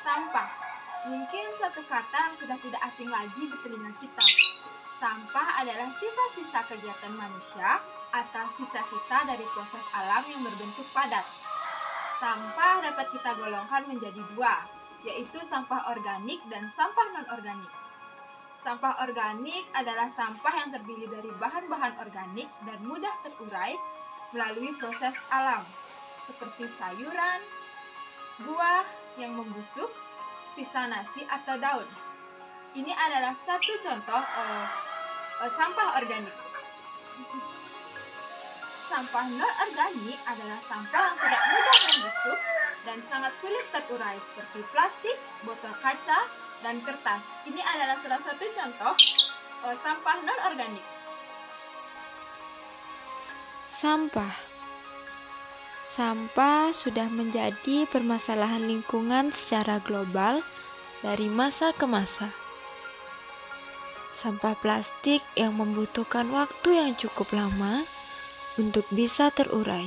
Sampah. Mungkin satu kata yang sudah tidak asing lagi di telinga kita. Sampah adalah sisa-sisa kegiatan manusia atau sisa-sisa dari proses alam yang berbentuk padat. Sampah dapat kita golongkan menjadi dua, yaitu sampah organik dan sampah non-organik. Sampah organik adalah sampah yang terdiri dari bahan-bahan organik dan mudah terurai melalui proses alam, seperti sayuran, buah yang membusuk, sisa nasi atau daun. Ini adalah satu contoh sampah organik. Sampah non-organik adalah sampah yang tidak mudah membusuk dan sangat sulit terurai, seperti plastik, botol kaca, dan kertas. Ini adalah salah satu contoh sampah non-organik. Sampah sudah menjadi permasalahan lingkungan secara global dari masa ke masa. Sampah plastik yang membutuhkan waktu yang cukup lama untuk bisa terurai,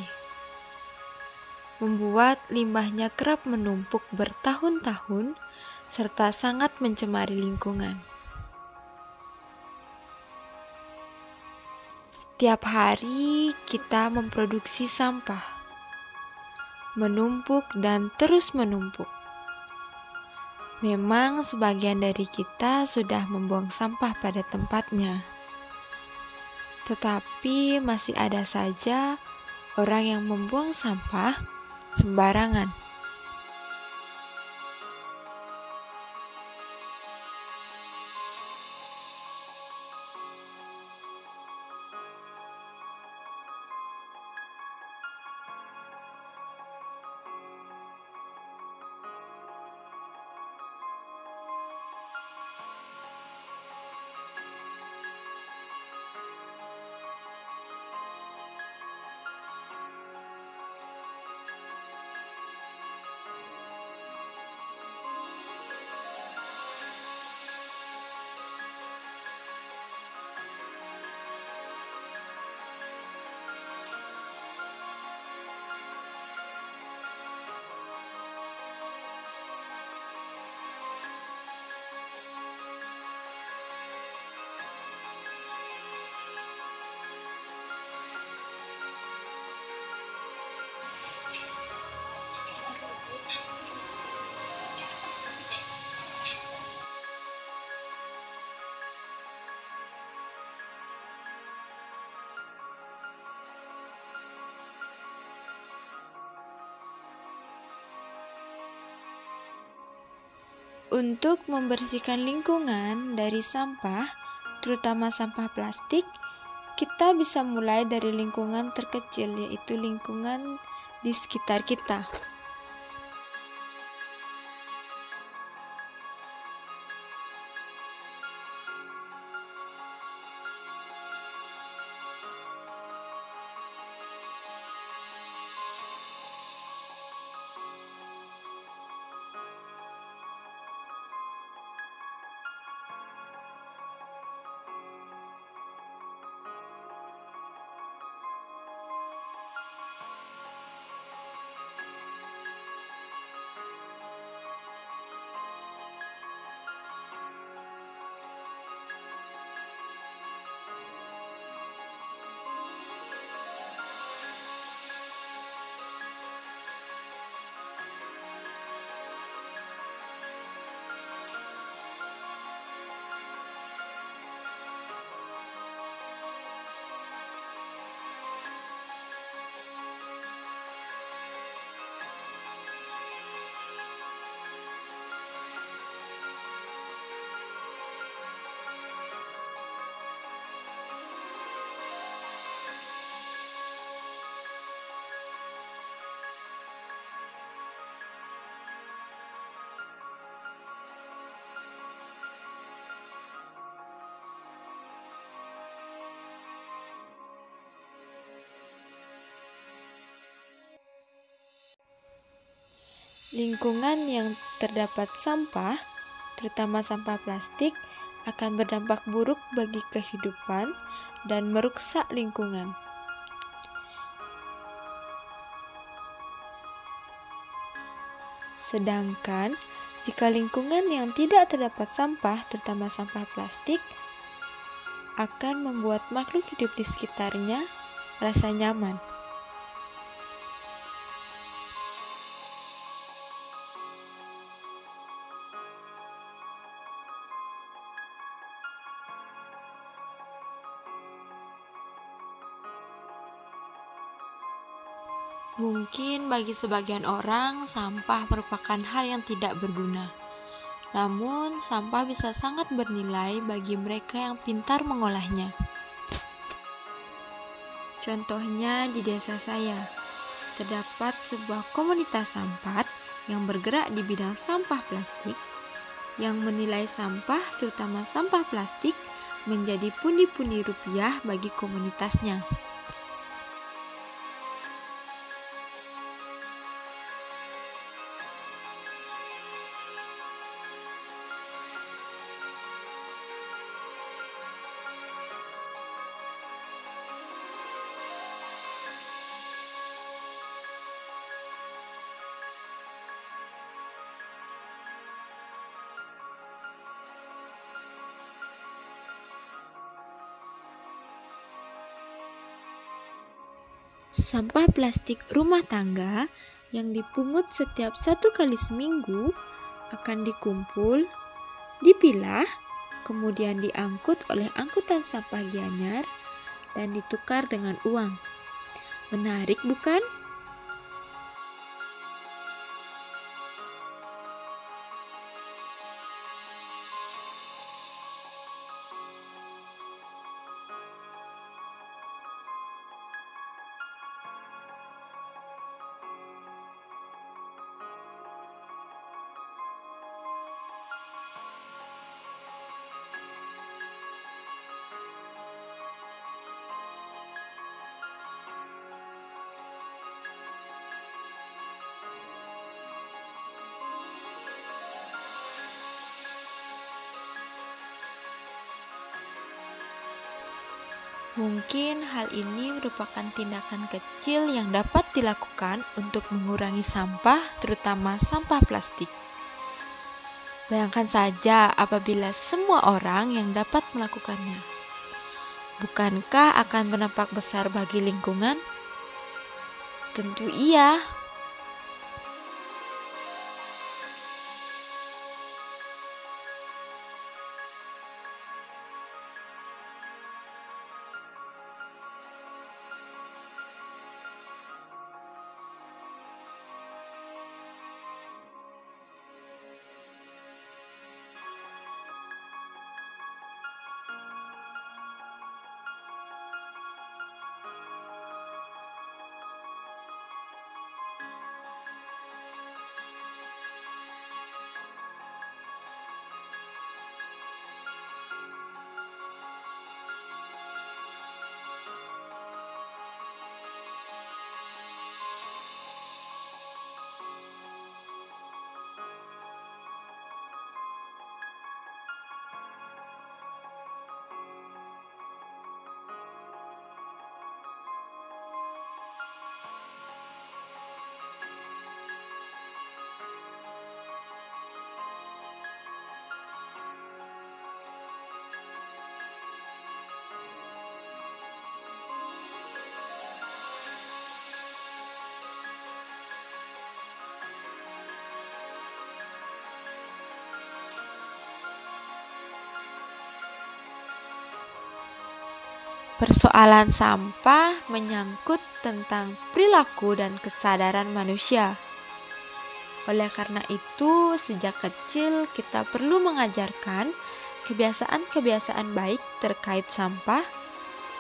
membuat limbahnya kerap menumpuk bertahun-tahun serta sangat mencemari lingkungan. Setiap hari kita memproduksi sampah, menumpuk dan terus menumpuk. Memang sebagian dari kita sudah membuang sampah pada tempatnya, tetapi masih ada saja orang yang membuang sampah sembarangan. Untuk membersihkan lingkungan dari sampah, terutama sampah plastik, kita bisa mulai dari lingkungan terkecil, yaitu lingkungan di sekitar kita. Lingkungan yang terdapat sampah, terutama sampah plastik, akan berdampak buruk bagi kehidupan dan merusak lingkungan. Sedangkan Jika lingkungan yang tidak terdapat sampah, terutama sampah plastik, akan membuat makhluk hidup di sekitarnya merasa nyaman. Mungkin bagi sebagian orang, sampah merupakan hal yang tidak berguna. Namun, sampah bisa sangat bernilai bagi mereka yang pintar mengolahnya. Contohnya di desa saya, terdapat sebuah komunitas sampah yang bergerak di bidang sampah plastik, yang menilai sampah, terutama sampah plastik, menjadi pundi-pundi rupiah bagi komunitasnya. Sampah plastik rumah tangga yang dipungut setiap 1 kali seminggu akan dikumpul, dipilah, kemudian diangkut oleh angkutan sampah Gianyar dan ditukar dengan uang. Menarik bukan? Mungkin hal ini merupakan tindakan kecil yang dapat dilakukan untuk mengurangi sampah, terutama sampah plastik. Bayangkan saja apabila semua orang yang dapat melakukannya. Bukankah akan berdampak besar bagi lingkungan? Tentu iya. Persoalan sampah menyangkut tentang perilaku dan kesadaran manusia. Oleh karena itu, sejak kecil kita perlu mengajarkan kebiasaan-kebiasaan baik terkait sampah,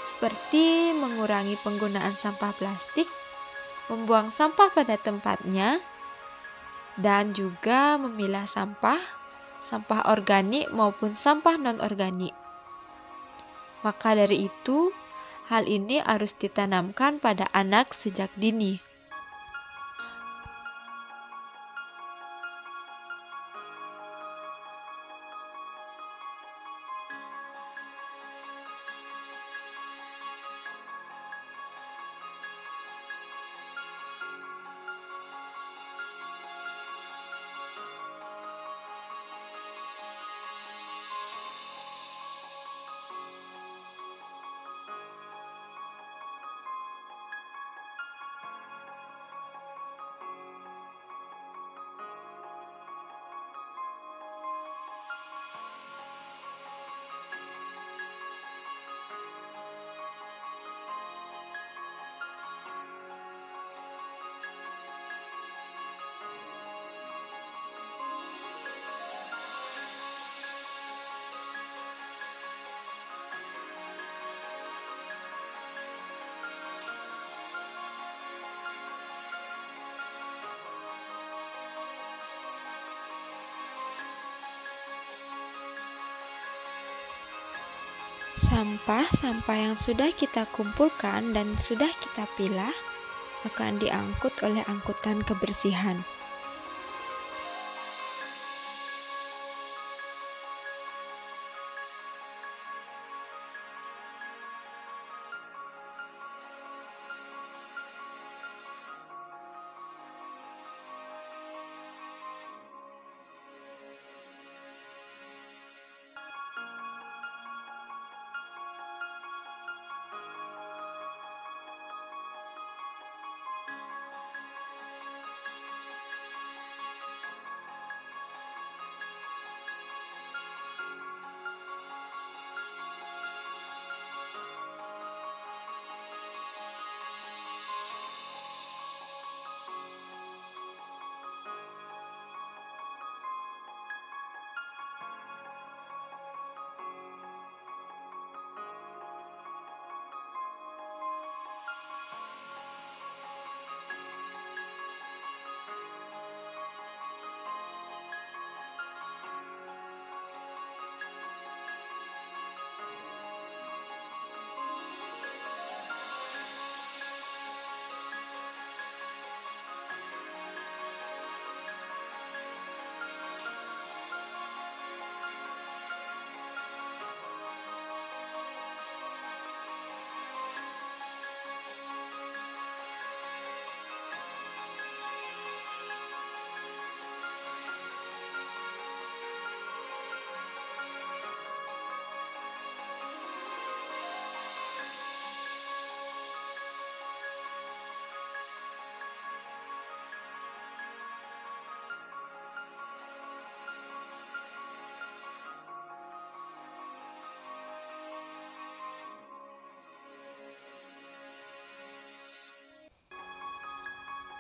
seperti mengurangi penggunaan sampah plastik, membuang sampah pada tempatnya, dan juga memilah sampah, sampah organik maupun sampah non-organik. Maka dari itu, hal ini harus ditanamkan pada anak sejak dini. Sampah-sampah yang sudah kita kumpulkan dan sudah kita pilah akan diangkut oleh angkutan kebersihan.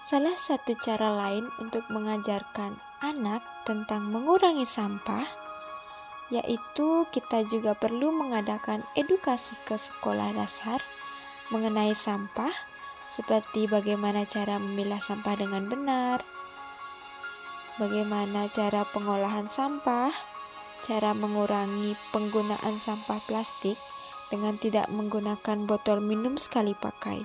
Salah satu cara lain untuk mengajarkan anak tentang mengurangi sampah, yaitu kita juga perlu mengadakan edukasi ke sekolah dasar mengenai sampah, seperti bagaimana cara memilah sampah dengan benar, bagaimana cara pengolahan sampah, cara mengurangi penggunaan sampah plastik dengan tidak menggunakan botol minum sekali pakai.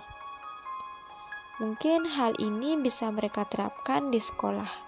Mungkin hal ini bisa mereka terapkan di sekolah.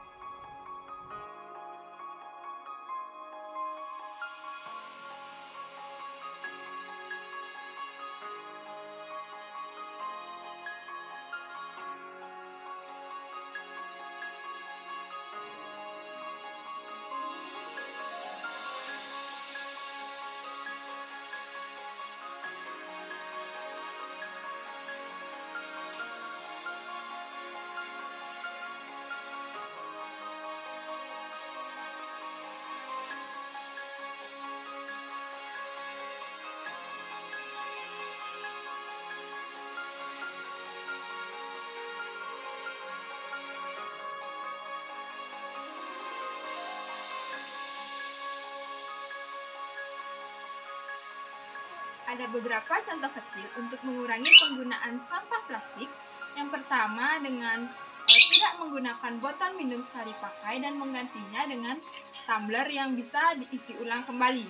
Ada beberapa contoh kecil untuk mengurangi penggunaan sampah plastik. Yang pertama dengan tidak menggunakan botol minum sekali pakai dan menggantinya dengan tumbler yang bisa diisi ulang kembali.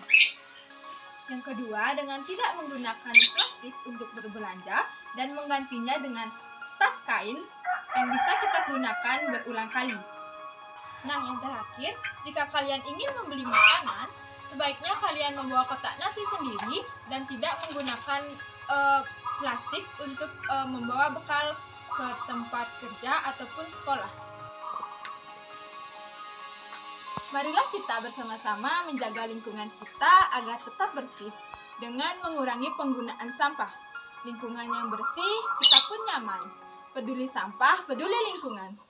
Yang kedua dengan tidak menggunakan plastik untuk berbelanja dan menggantinya dengan tas kain yang bisa kita gunakan berulang kali. Nah, yang terakhir, jika kalian ingin membeli makanan, sebaiknya kalian membawa kotak nasi sendiri dan tidak menggunakan plastik untuk membawa bekal ke tempat kerja ataupun sekolah. Marilah kita bersama-sama menjaga lingkungan kita agar tetap bersih dengan mengurangi penggunaan sampah. Lingkungan yang bersih, kita pun nyaman. Peduli sampah, peduli lingkungan.